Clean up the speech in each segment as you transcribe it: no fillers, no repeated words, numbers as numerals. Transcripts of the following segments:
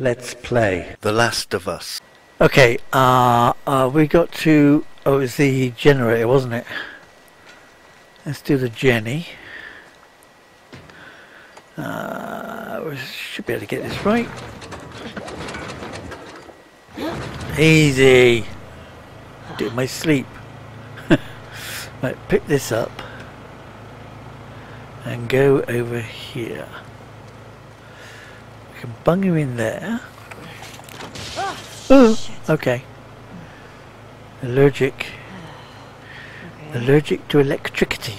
Let's play The Last of Us. Okay, we got to... Oh, it was the generator, wasn't it? Let's do the Jenny. We should be able to get this right. Easy. I do my sleep. Right, pick this up and go over here. I can bung you in there. Oh, okay. Allergic. Okay. Allergic to electricity.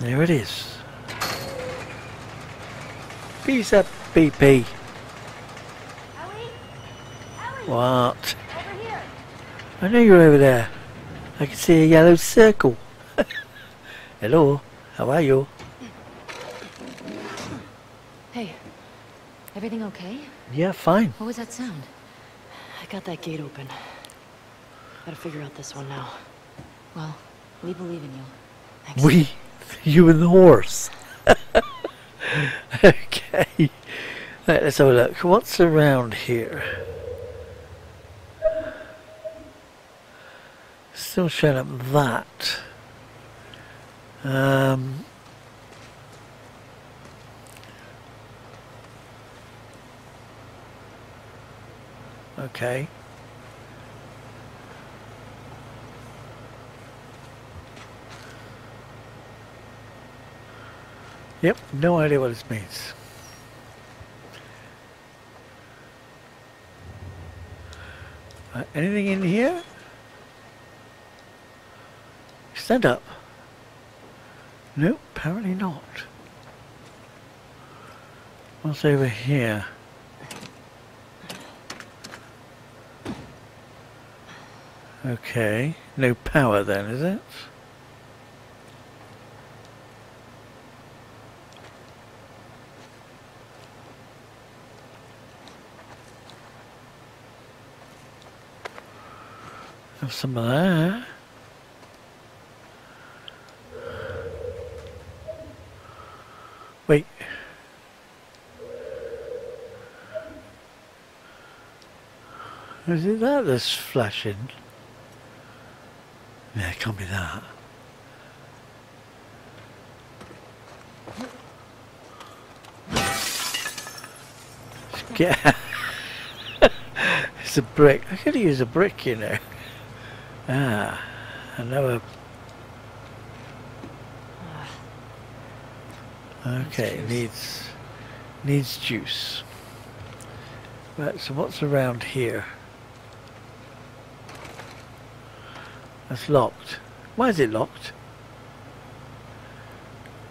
There it is. Peace up, BP. What? Over here. I know you're over there. I can see a yellow circle. Hello, how are you? Hey, everything okay? Yeah, fine. What was that sound? I got that gate open. Gotta figure out this one now. Well, we believe in you. Thanks. We? You and the horse? Okay. Right, let's have a look. What's around here? Still showing up that. Okay. Yep, no idea what this means. Anything in here? Stand up. No, apparently not. What's over here? Okay, no power then, is it? Have some of that. Wait. Is it that that's flashing? Yeah, it can't be that. It's a brick. I could use a brick, you know. Ah, another. Okay, it needs juice. Right, so what's around here? That's locked. Why is it locked?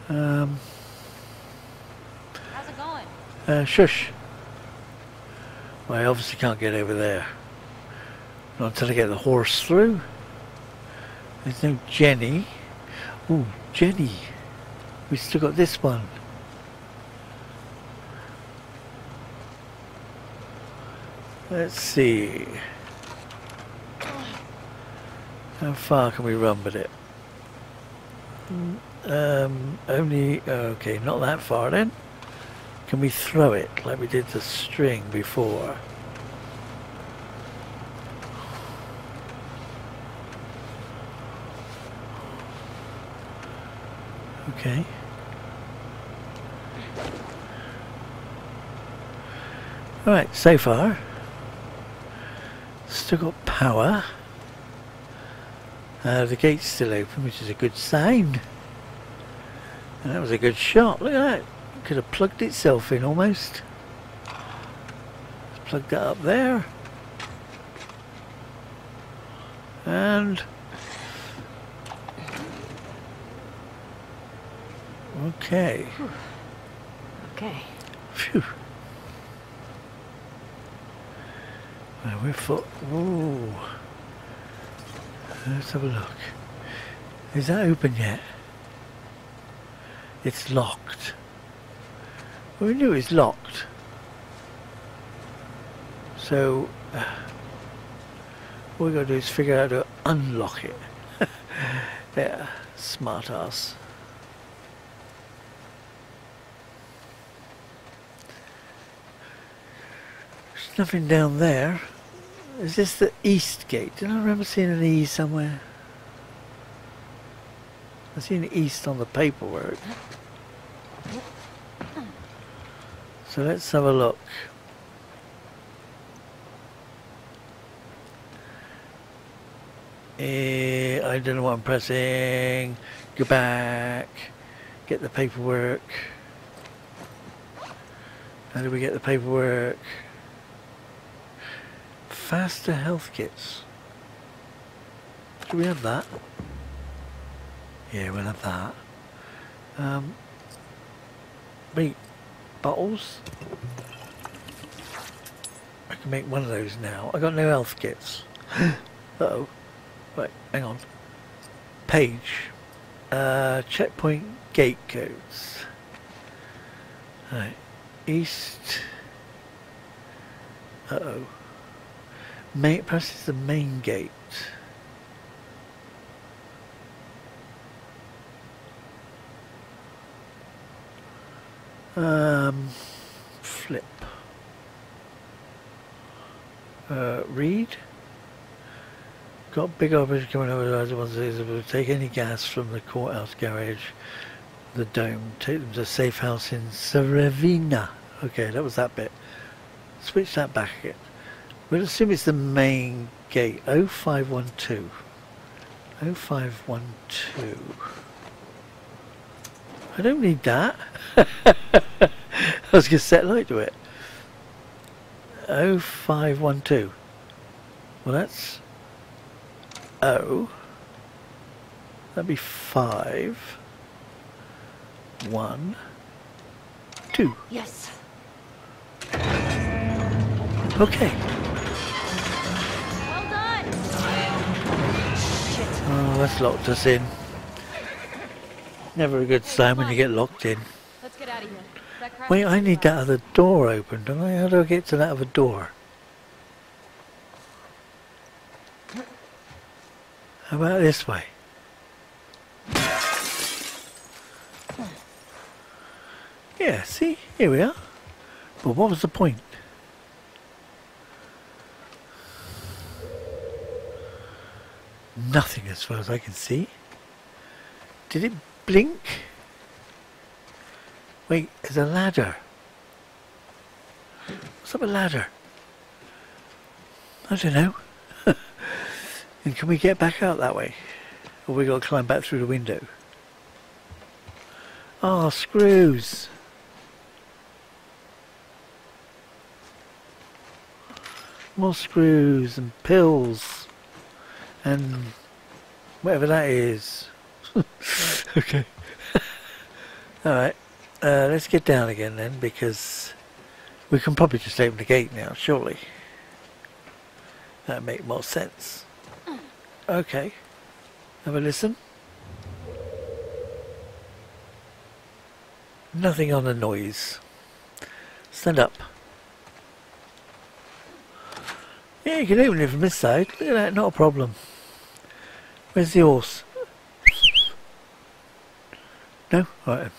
How's it going? Shush. Well, I obviously can't get over there. Not until I get the horse through. There's no Jenny. Ooh, Jenny. We've still got this one. Let's see. How far can we run with it? Only... Okay, not that far then. Can we throw it like we did the string before? Okay. Alright, so far. Still got power. The gate's still open, which is a good sign. And that was a good shot. Look at that. Could have plugged itself in almost. Let's plug that up there. And... Okay. Okay. Phew. Well, we're for... Ooh. Let's have a look. Is that open yet? It's locked. Well, we knew it was locked. So what we got to do is figure out how to unlock it. Yeah, smart ass. nothing down there. Is this the east gate? Did I remember seeing an E somewhere? I see an east on the paperwork. So let's have a look. I don't know what I'm pressing. Go back. Get the paperwork. How do we get the paperwork? Faster health kits. Do we have that? Yeah, we'll have that. Wait, bottles? I can make one of those now. I got no health kits. Uh-oh. Right, hang on. Page. Checkpoint gate codes. Right. East. Uh-oh. Perhaps it's the main gate. Flip. Read. Got big operation coming over the ones. Take any gas from the courthouse garage, the dome. Take them to a safe house in Serevena. Okay, that was that bit. Switch that back again. We'll assume it's the main gate. 0512. 0512. I don't need that. I was going to set light to it. 0512. Well, that's O. That'd be 5 1 2. Yes. Okay. Well done. Oh, that's locked us in. Never a good sign when you get locked in. Let's get out of here. Wait, I need that other door open, don't I? How do I get to that other door? How about this way? Yeah, see? Here we are. But what was the point? Nothing as far as I can see. Did it blink? Wait, there's a ladder. What's up with a ladder? I don't know. And can we get back out that way? Or we got to climb back through the window? Ah, screws! More screws and pills. And whatever that is. Okay. Alright. Let's get down again then, because we can probably just open the gate now, surely. That'd make more sense. Okay. Have a listen. Nothing on the noise. Stand up. Yeah, you can open it from this side. Look at that, not a problem. Where's the horse? No? Alright.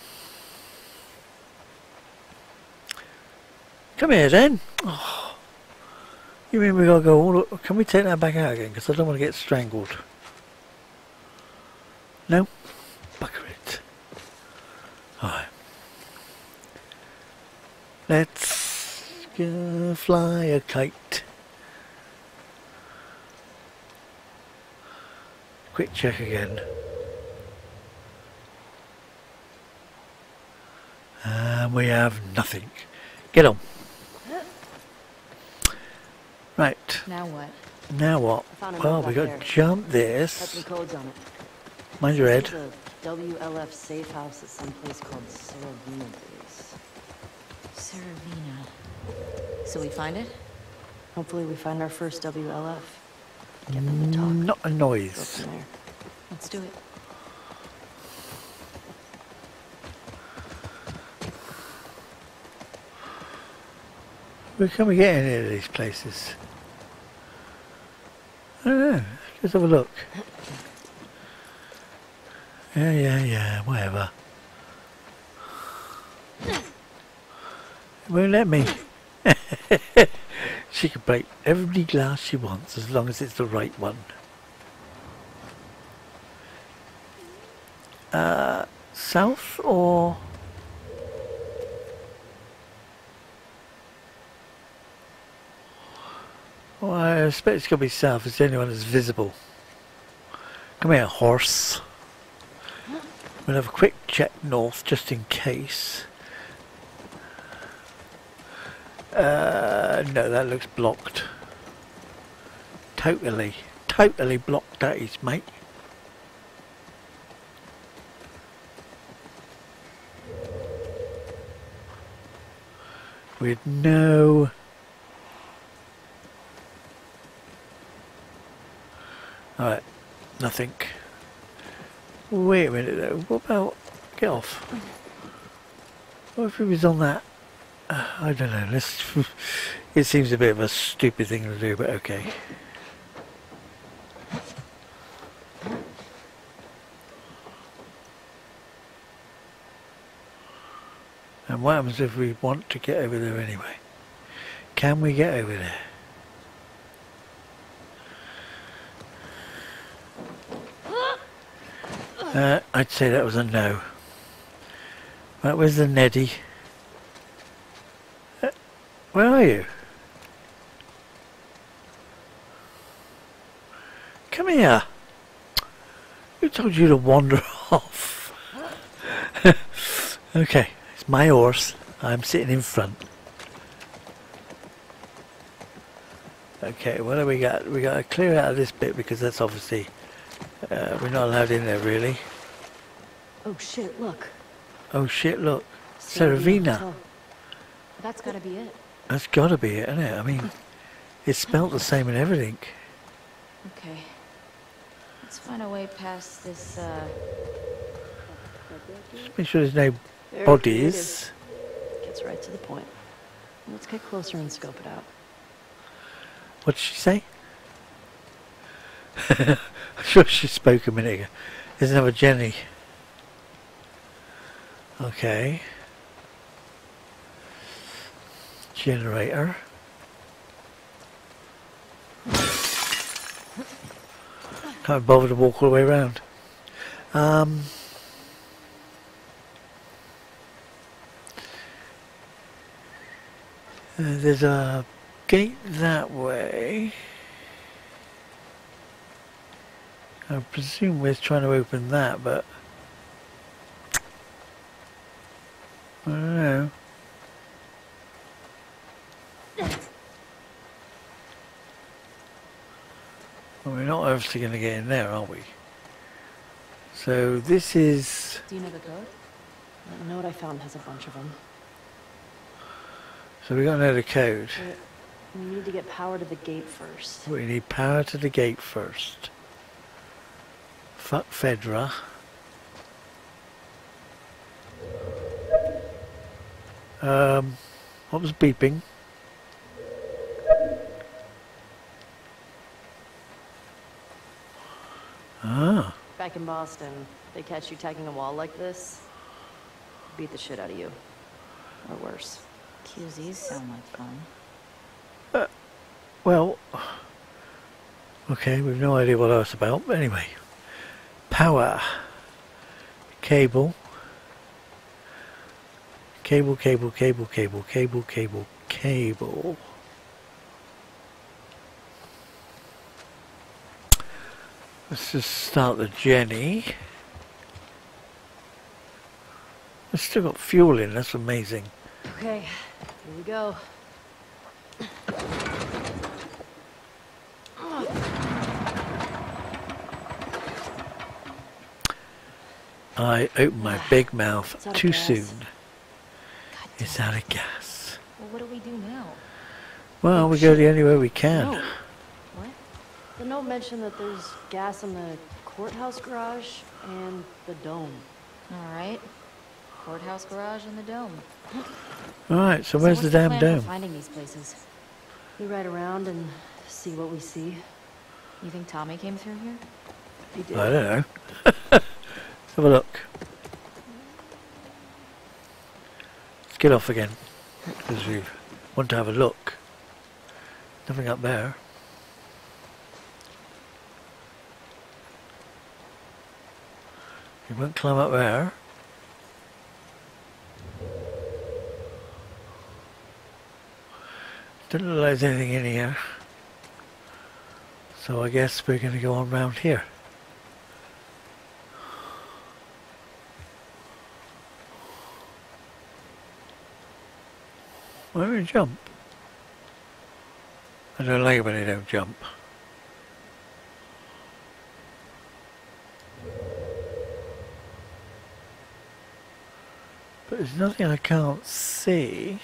Come here then. Oh. You mean we gotta go all up? Can we take that back out again? Because I don't want to get strangled. No? Bugger it. Alright. Let's go fly a kite. Quick check again. And we have nothing. Get on. Right. Now what? Now what? Well, we got to jump this. Mind your head. WLF safe house at some place called Serevena. Serevena. So we find it? Hopefully we find our first WLF. Get them to talk. Not a noise. Let's do it. Where can we get any of these places? I don't know. Let's have a look. Yeah, whatever. It won't let me. She can break every glass she wants as long as it's the right one. South or... Well, I expect it's going to be south. It's the only one that's visible. Come here, horse. We'll have a quick check north just in case. No, that looks blocked. Totally blocked that is, mate. With no... Alright, nothing. Wait a minute though, what about... Get off. What if it was on that? I don't know, let's... It seems a bit of a stupid thing to do, but okay. And what happens if we want to get over there anyway? Can we get over there? I'd say that was a no. Right, where's the Neddy? Where are you? Come here. Who told you to wander off? Okay, it's my horse. I'm sitting in front. Okay, what have we got? We got to clear out of this bit because that's obviously... we're not allowed in there, really. Oh shit! Look. Oh shit! Look, Serevena. That's gotta be it. That's gotta be it, isn't it? I mean, it's spelt the same and everything. Okay. Let's find a way past this. Just make sure there's no bodies. Gets right to the point. Let's get closer and scope it out. What did she say? I'm sure she spoke a minute ago. There's another Jenny. Okay. Generator. Can't bother to walk all the way around. There's a gate that way. I presume we're trying to open that, but I don't know. Well, we're not obviously going to get in there, are we? So this is... Do you know the code? That note I found has a bunch of them. So we got to know the code. We need to get power to the gate first. We need power to the gate first. Fuck Fedra. What was beeping? Ah. Back in Boston, they catch you tagging a wall like this, beat the shit out of you. Or worse. QZs sound like fun. Well... Okay, we've no idea what that's about, but anyway. Power, cable. Let's just start the Jenny. It's still got fuel in, that's amazing. Okay, here we go. I opened my big mouth too soon. It's out of gas. Well, what do we do now? Well, we go the only way we can. No. What? The note mentioned that there's gas in the courthouse garage and the dome. Alright. Courthouse garage and the dome. Alright, so where's the damn dome? Finding these places. We ride around and see what we see. You think Tommy came through here? He did. I don't know. Have a look. Let's get off again because we want to have a look. Nothing up there. You won't climb up there. Didn't look like there's anything in here. So I guess we're going to go on round here. Why don't we jump? I don't like it when they don't jump. But there's nothing I can't see.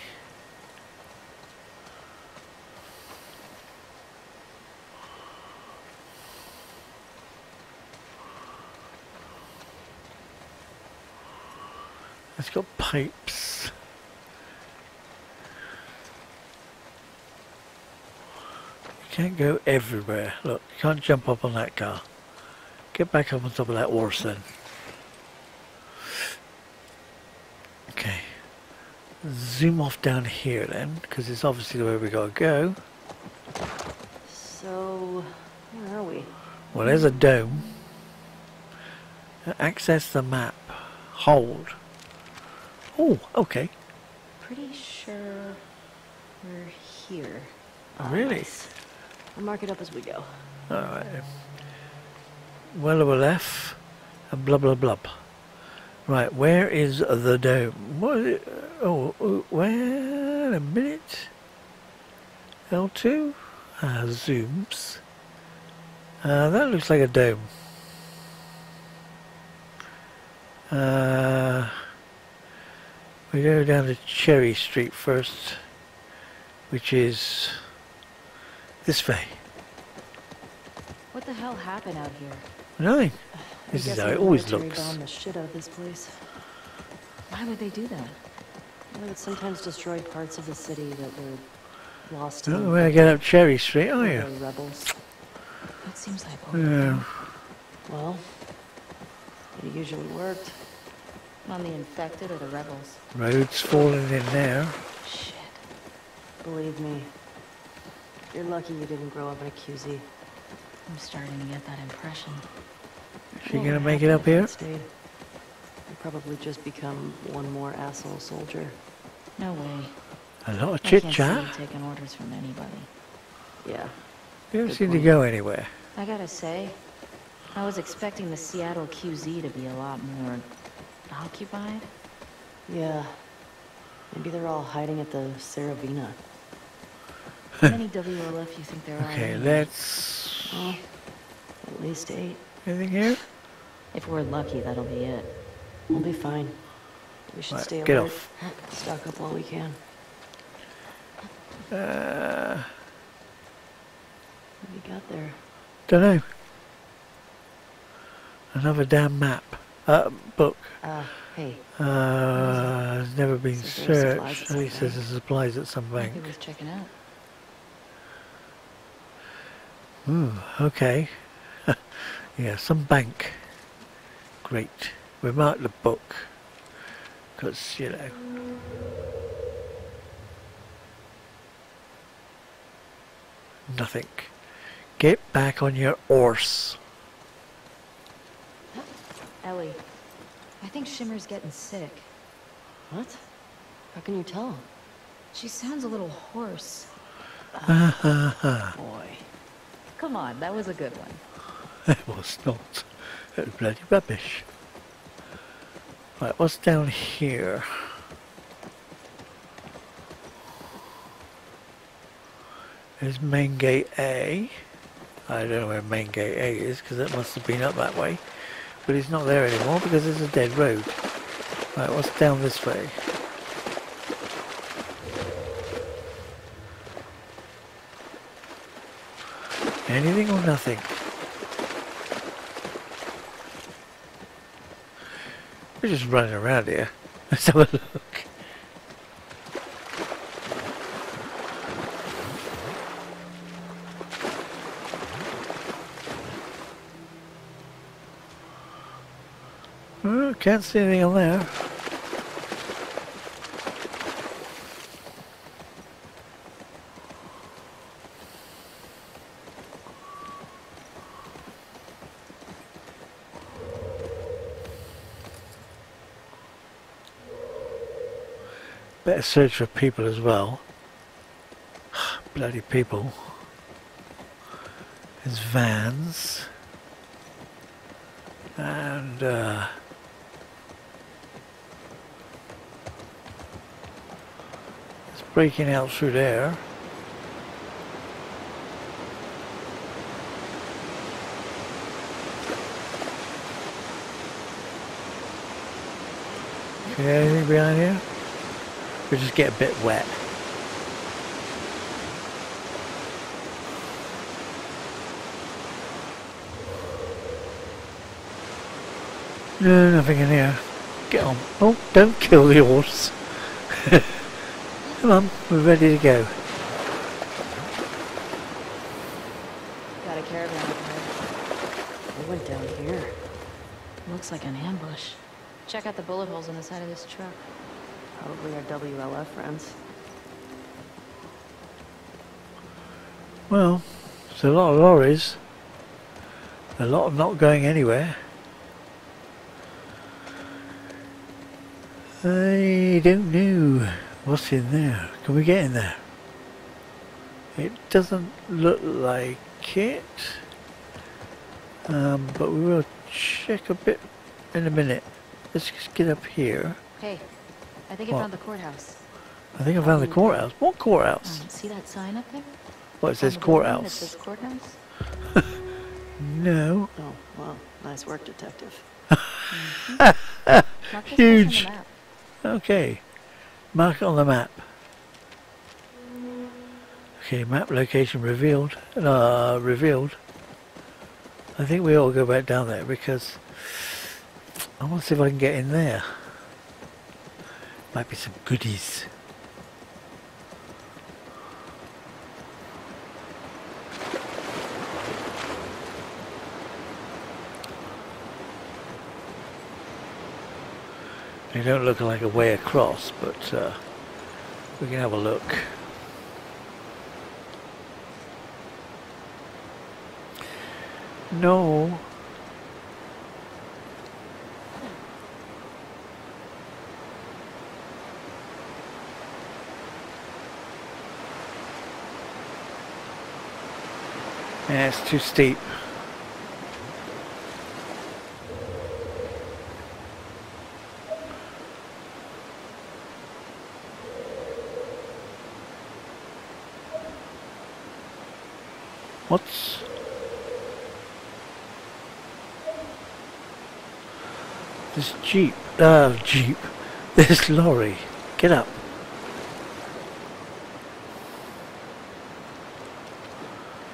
It's got pipes. You can't go everywhere. Look, you can't jump up on that car. Get back up on top of that horse then. Okay. Zoom off down here then, because it's obviously the way we gotta go. So, where are we? Well, there's a dome. Access the map. Hold. Oh, okay. Pretty sure we're here. Really? I'll mark it up as we go. Alright. WLF and blah blah blah. Right, where is the dome? What is it? Oh, wait a minute. L2? Zooms. That looks like a dome. We go down to Cherry Street first, which is this way. What the hell happened out here? Nothing. This is how it always looks. Bomb the shit out of this place. Why would they do that? They would sometimes destroy parts of the city that were lost. Not the way I get up Cherry Street, are you? Rebels. That seems like. Yeah. Well, it usually worked. On the infected or the rebels. Roads falling in there. Shit. Believe me, you're lucky you didn't grow up in a QZ. I'm starting to get that impression. Is she gonna make it up here? You'll probably just become one more asshole soldier. No way. A lot of chit chat. Taking orders from anybody. Yeah. You don't seem to go anywhere. I gotta say, I was expecting the Seattle QZ to be a lot more. Occupied? Yeah. Maybe they're all hiding at the Serevena. How many WLF you think there are? Okay, let's... Well, at least 8. Anything here? If we're lucky, that'll be it. We'll be fine. We should stay alert. Get off. Stock up while we can. What have you got there? Dunno. Another damn map. Book. Hey. Has never been searched. At least there's supplies at some bank. It was checking out. Ooh, okay. Yeah, some bank. Great. We marked the book. Because, you know. Nothing. Get back on your horse. Ellie, I think Shimmer's getting sick. What? How can you tell? She sounds a little hoarse. Boy. Come on, that was a good one. It was not. It was bloody rubbish. Right, what's down here? There's main gate A. I don't know where main gate A is, because it must have been up that way. But it's not there anymore because it's a dead road. Right, what's down this way? Anything or nothing? We're just running around here. Let's have a look. Can't see anything on there. Better search for people as well. Bloody people. There's vans. And it's breaking out through there. Okay, anything behind here? We just get a bit wet. No, nothing in here. Get on. Oh, don't kill the horse. Come on, we're ready to go. Got a caravan up there. They went down here. Looks like an ambush. Check out the bullet holes on the side of this truck. Probably our WLF friends. Well, there's a lot of lorries. A lot of not going anywhere. I don't know what's in there. Can we get in there? It doesn't look like it. But we will check a bit in a minute. Let's just get up here. Hey, I think I found the courthouse. I think I found the courthouse. What courthouse? See that sign up there? What, it says courthouse? It says courthouse? No. Oh, well, nice work, detective. Huge. Okay. Mark it on the map. Okay, map location revealed. Revealed. I think we ought to go back down there because I want to see if I can get in there. Might be some goodies. They don't look like a way across, but we can have a look. No. Yeah, it's too steep. What's? This jeep. Jeep. This lorry. Get up.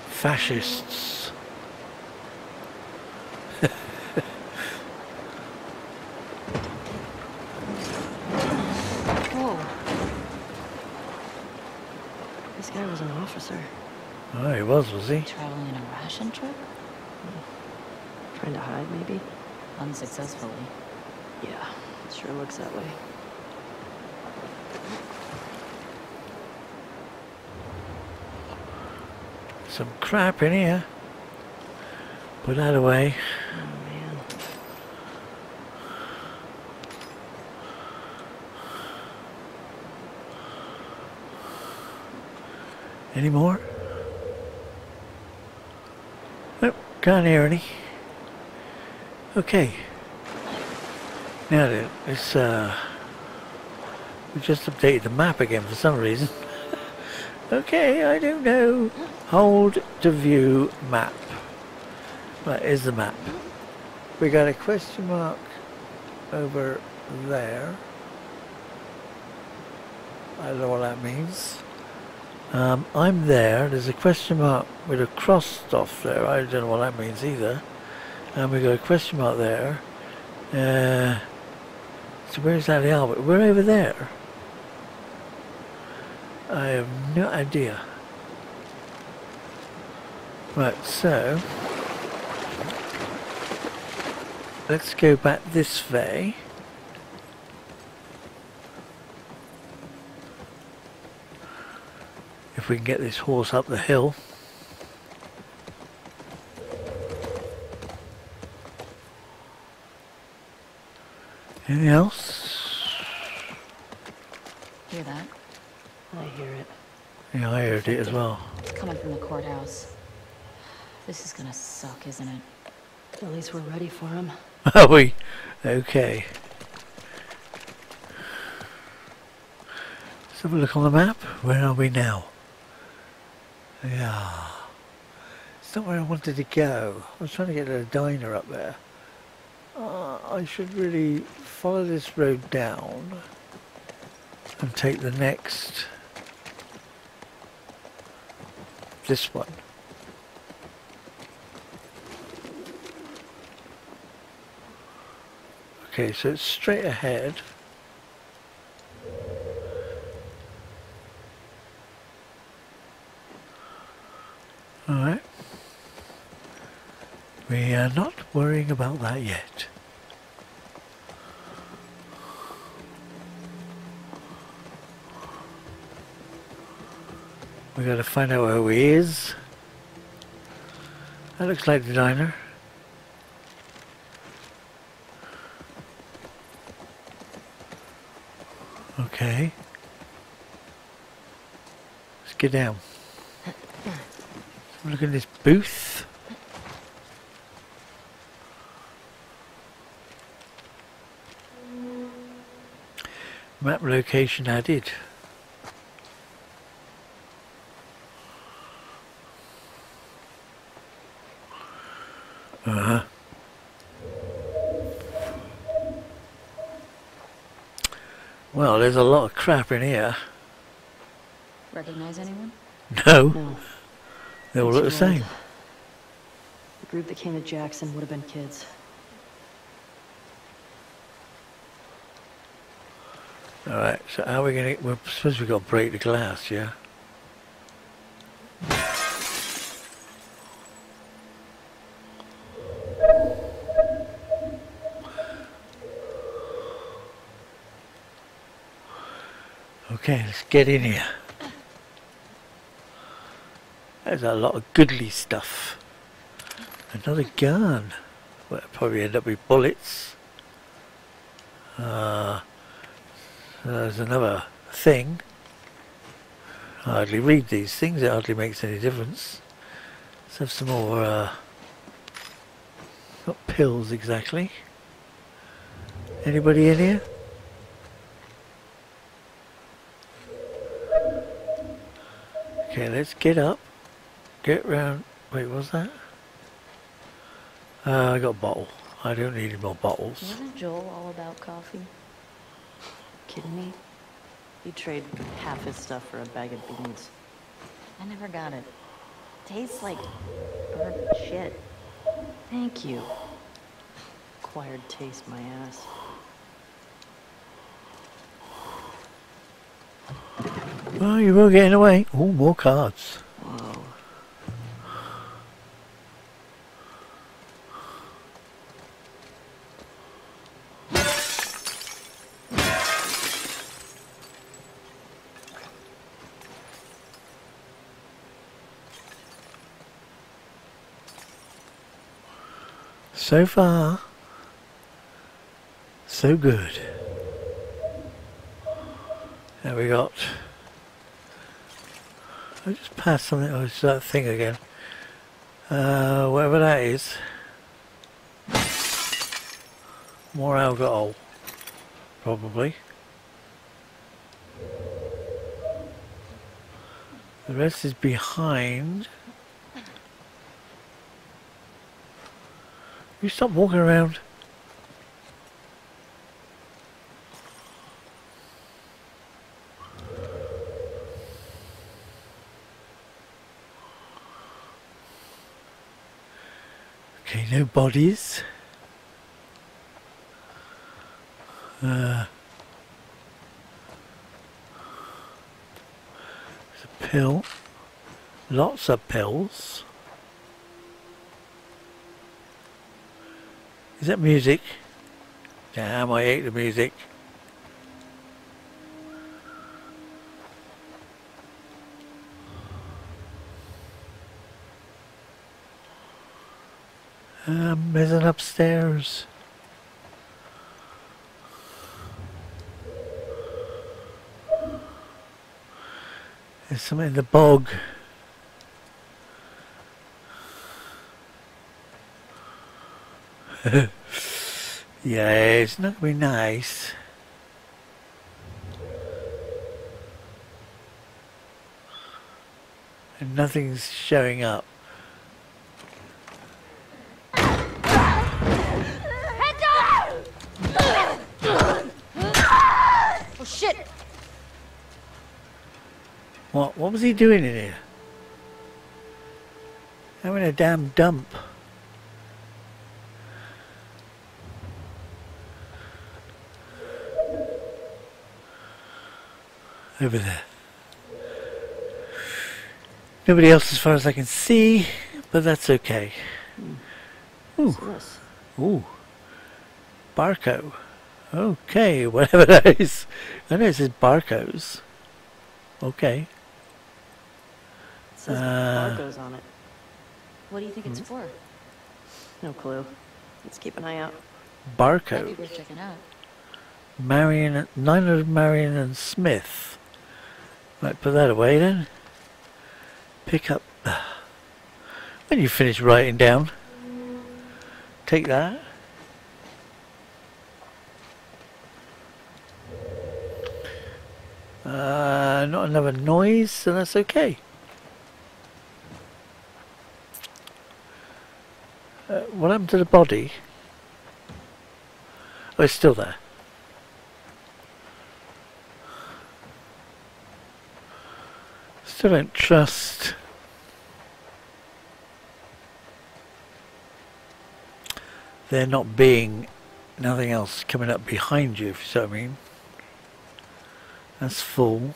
Fascists. Whoa. This guy was an officer. Oh, he was he? Traveling in a ration trip? Yeah. Trying to hide, maybe? Unsuccessfully. Yeah, it sure looks that way. Some crap in here. Put that away. Oh, man. Any more? Nope, can't hear any. Okay. Now then, it's we just updated the map again for some reason. Okay, I don't know. Hold to view map. That is the map. We got a question mark over there. I don't know what that means. I'm there. There's a question mark with a crossed off there. I don't know what that means either. And we got a question mark there. So where's that Albert? We're over there. I have no idea. Right, so let's go back this way. If we can get this horse up the hill. Anything else? Hear that? I hear it. Yeah, I heard it as well. It's coming from the courthouse. This is gonna suck, isn't it? At least we're ready for him. Are we? Okay. Let's have a look on the map. Where are we now? Yeah. It's not where I wanted to go. I was trying to get to the diner up there. I should really follow this road down and take the next... this one. Okay, so it's straight ahead. Alright. We are not worrying about that yet. We gotta find out where he is. That looks like the diner. Okay. Let's get down. Look at this booth. Map location added. Well, there's a lot of crap in here. Recognize anyone? No. They all look the same. The group that came to Jackson would have been kids. Alright, so how are we gonna... we're supposed to go break the glass, yeah? Okay, let's get in here. There's a lot of goodly stuff. Another gun. Well, it'll probably end up with bullets. So there's another thing. I hardly read these things, it hardly makes any difference. Let's have some more, not pills exactly. Anybody in here? Okay, let's get up. Get round. Wait, what was that? I got a bottle. I don't need any more bottles. Wasn't Joel all about coffee? Kidding me? He traded half his stuff for a bag of beans. I never got it. Tastes like burnt shit. Thank you. Acquired taste, my ass. Well, you will get in the way. Oh, more cards. Whoa. So far, so good. Now we got... I just passed something. Oh, it's that thing again. Whatever that is. More alcohol, probably. The rest is behind. You stop walking around. Okay, no bodies. There's a pill. Lots of pills. Is that music? Damn, I hate the music. There's an upstairs. There's something in the bog. Yeah, it's not going to be nice. And nothing's showing up. Oh shit! What was he doing in here? Having a damn dump. Over there. Nobody else as far as I can see, but that's okay. Ooh. Ooh. Barco. Okay, whatever that is. I know it says Barco's. Okay. It says Barco's on it. What do you think it's for? No clue. Let's keep an eye out. Barco. Maybe we're checking out. Marion, 900 Marion and Smith. Right, put that away then. Pick up. When you finish writing down, take that. Not another noise, so that's okay. What happened to the body? Oh, it's still there. Still don't trust there not being nothing else coming up behind you, if you see what I mean. That's full.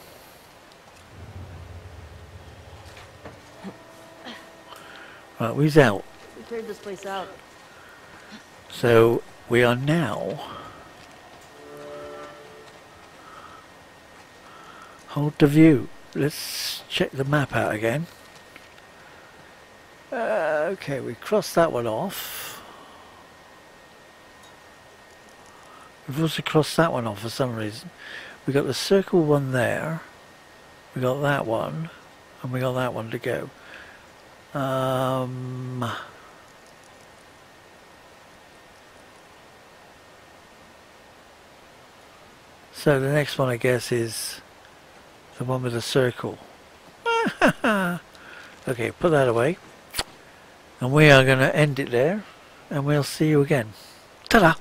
Right, we's out. We cleared this place out. So we are now. Hold the view. Let's check the map out again. Okay, we crossed that one off. We've also crossed that one off for some reason. We got the circle one there. We got that one, and we got that one to go. So the next one, I guess, is the one with the circle. Okay, put that away. And we are going to end it there. And we'll see you again. Ta-da!